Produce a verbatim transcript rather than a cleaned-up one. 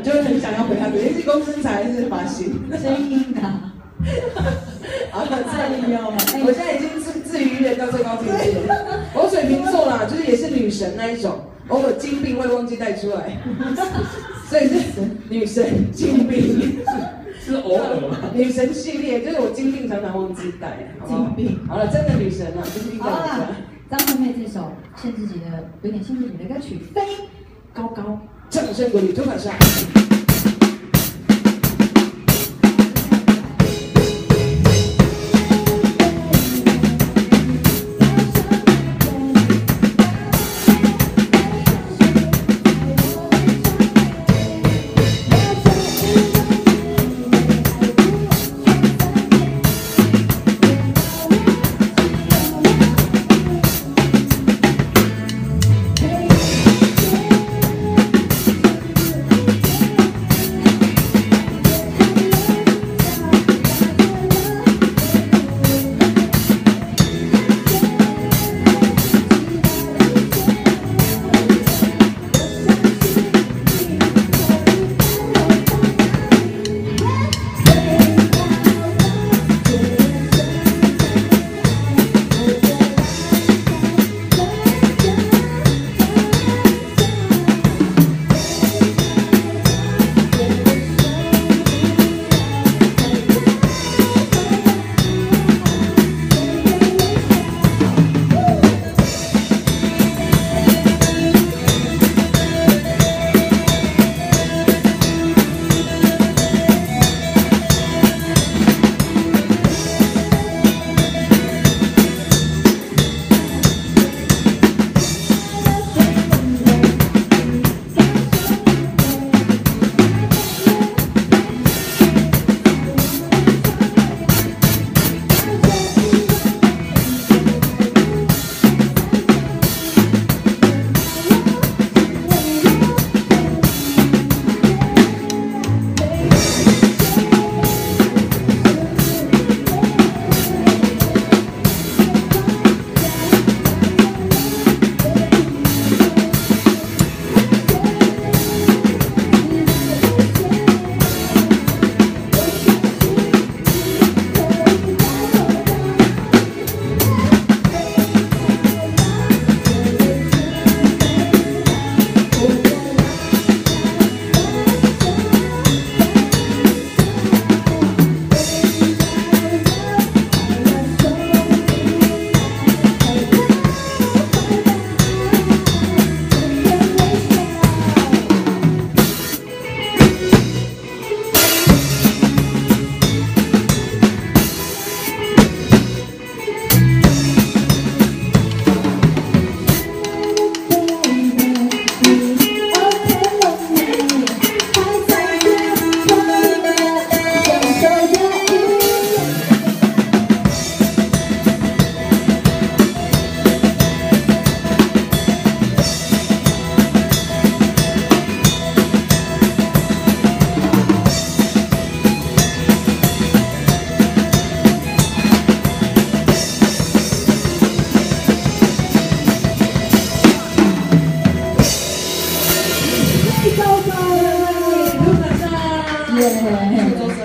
文章你想要回答你是高身材还是发型？声音啊！啊，真的要吗？我现在已经自自娱乐到最高境界了。我水瓶座啦，就是也是女神那一种，偶尔金币会忘记带出来，所以是女神金币。是偶尔吗？女神系列就是我金币常常忘记带。金币。好了，真的女神啦，就是一。好了，张惠妹这首限制级的，有点限制级的歌曲，声音高高。掌声鼓励，周柏豪。